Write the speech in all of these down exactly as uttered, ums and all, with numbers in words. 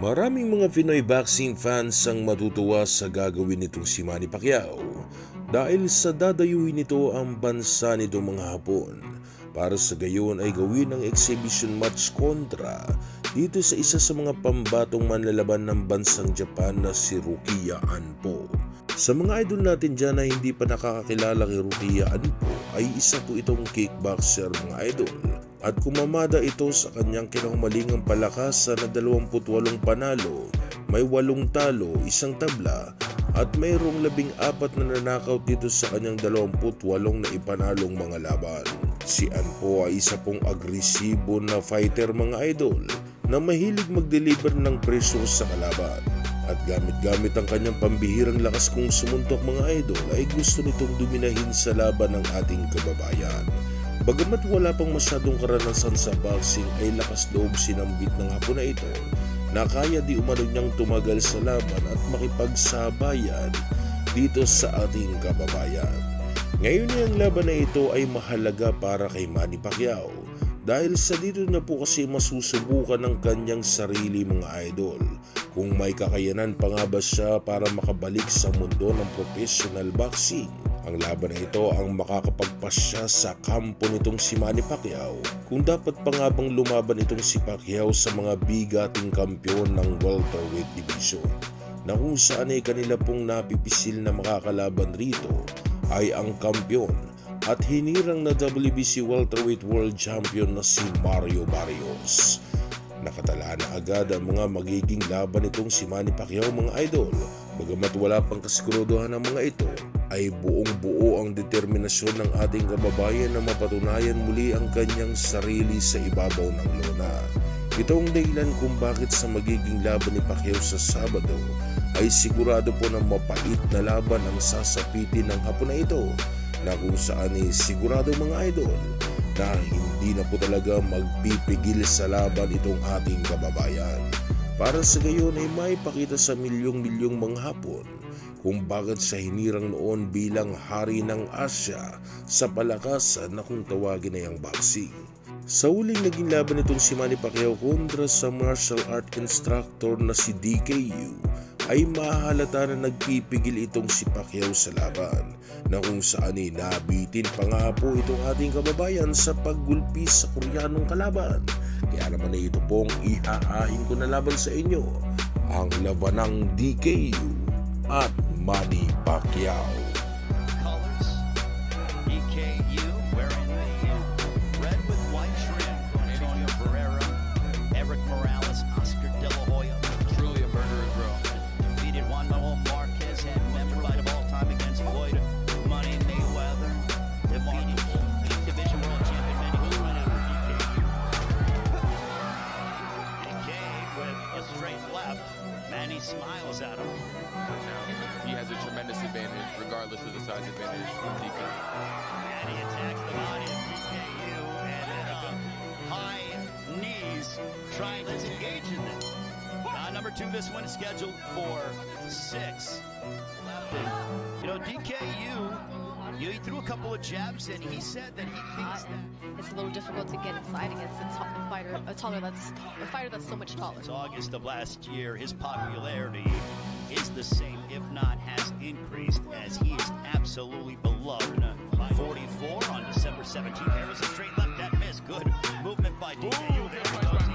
Maraming mga Pinoy boxing fans ang matutuwa sa gagawin nitong si Manny Pacquiao dahil sa dadayuin nito ang bansa nito mga Hapon para sa gayon ay gawin ang exhibition match kontra dito sa isa sa mga pambatong manlalaban ng bansang Japan na si Rukiya Anpo. Sa mga idol natin dyan na hindi pa nakakakilala kay Rukiya Anpo ay isa po itong kickboxer mga idol at kumamada ito sa kanyang kinahumalingang palakasan na dalawampu't walong panalo, may walong talo, isang tabla at mayroong labing apat na nanakaw dito sa kanyang dalawampu't walong na ipanalong mga laban. Si Anpo ay isa pong agresibo na fighter mga idol na mahilig mag-deliver ng pressure sa kalaban. At gamit-gamit ang kanyang pambihirang lakas kung sumuntok mga idol ay gusto nitong duminahin sa laban ng ating kababayan. Bagamat wala pang masyadong karanasan sa boxing ay lakas loob sinambit ng Hapon na ito na kaya di umano niyang tumagal sa laban at makipagsabayan dito sa ating kababayan. Ngayon ang laban na ito ay mahalaga para kay Manny Pacquiao dahil sa dito na po kasi masusubukan ng kanyang sarili mga idol. Kung may kakayanan pa nga ba siya para makabalik sa mundo ng professional boxing. Ang laban na ito ang makakapagpasya sa kampo nitong si Manny Pacquiao. Kung dapat pa nga bang lumaban itong si Pacquiao sa mga bigating kampiyon ng welterweight division na kung saan ay kanila pong napipisil na makakalaban rito ay ang kampiyon at hinirang na W B C welterweight world champion na si Mario Barrios. Nakatala na agad ang mga magiging laban nitong si Manny Pacquiao mga idol. Bagamat wala pang kasiguruduhan ng mga ito, ay buong-buo ang determinasyon ng ating kababayan na mapatunayan muli ang kanyang sarili sa ibabaw ng lona. Ito ang dahilan kung bakit sa magiging laban ni Pacquiao sa Sabado, ay sigurado po na mapait na laban ang sasapitin ng Hapon na ito na kung saan ay sigurado mga idol na hindi na po talaga magpipigil sa laban itong ating kababayan. Para sa gayon ay maipakita sa milyong-milyong mga Hapon kung bakit siya hinirang noon bilang hari ng Asya sa palakasan na kung tawagin ay ang boxing. Sa uling naging laban itong si Manny Pacquiao kontra sa martial art instructor na si D K U ay mahalata na nagpipigil itong si Pacquiao sa laban na kung saan ay nabitin pa nga po itong ating kababayan sa paggulpi sa Koreanong kalaban. Kaya naman ay ito pong ihahain ko na laban sa inyo, ang laban ng D K U at Manny Pacquiao. Colors, D K U wearing the red with white trim, Antonio Pereira, Eric Morales, Oscar De La Hoya, truly a murder of row, defeated Juan Manuel Marquez and member right of all time against Floyd, Money Mayweather, defeated Division World Champion Manny Pacquiao. D K U with a straight left. Manny smiles at him. Now, he has a tremendous advantage, regardless of the size advantage from D K. Manny attacks the body of D K U and uh, high knees, trying to engage in them. Uh, number two, this one is scheduled for six. You know, D K U, you know, he threw a couple of jabs, and he said that he thinks uh, that it's a little difficult to get inside against a top fighter, a taller that's. A fighter that's so much taller. Since August of last year, his popularity is the same, if not has increased, as he is absolutely beloved. forty-four on December seventeenth. There was a straight left that missed. Good movement by D K U. You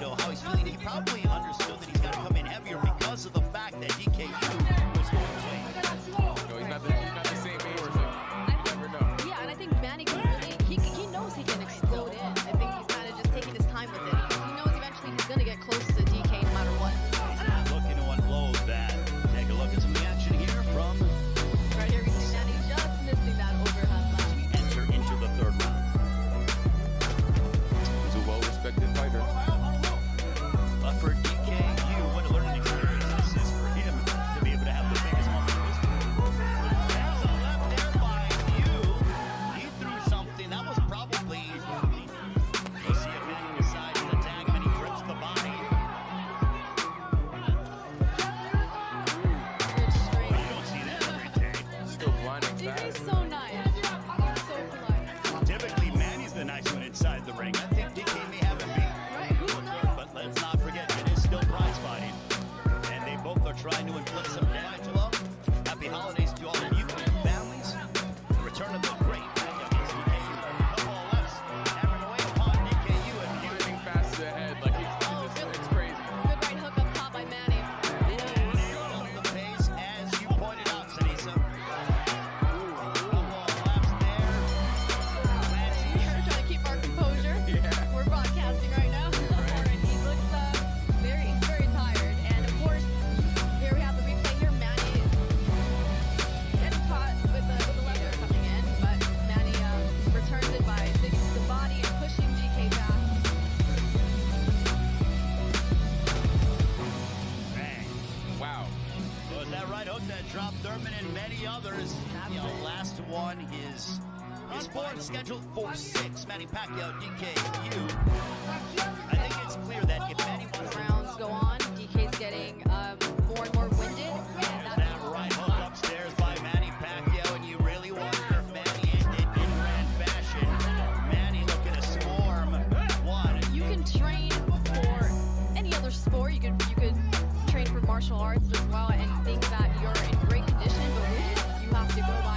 know how he's feeling. He probably understood that he's got to come in heavier because of the fact that D K U was going to win. No, he's not the, he's not the same age. Right here, we see Manny just missing that. one. His his fight is scheduled for six. Manny Pacquiao, D K U. I think it's clear that if Manny wants rounds go on, D K's getting um, more and more winded. And that, that right hook upstairs by Manny Pacquiao, and you really wonder if Manny ended in grand fashion. Manny looking to swarm one. You can train for any other sport. You could you could train for martial arts as well, and think that you're in great condition, but really, you have to go by.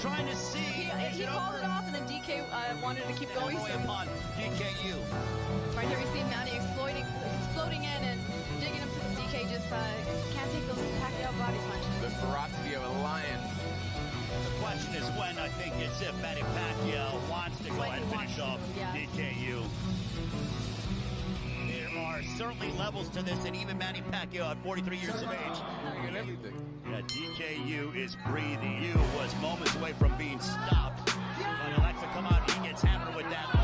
Trying to see. He, he it called over? it off, and then D K uh, wanted to keep going. Upon D K U. Right here, we see Manny exploiting, exploding in and digging him to the D K. Just uh, can't take those Pacquiao body punches. The ferocity of a lion. The question is when. I think it's if Manny Pacquiao wants to go ahead and finish off yeah. D K U. There are certainly levels to this, and even Manny Pacquiao at forty-three years of age. Yeah, D K U is breathing. U was moments away from being stopped. But Alexa, come out, he gets hammered with that.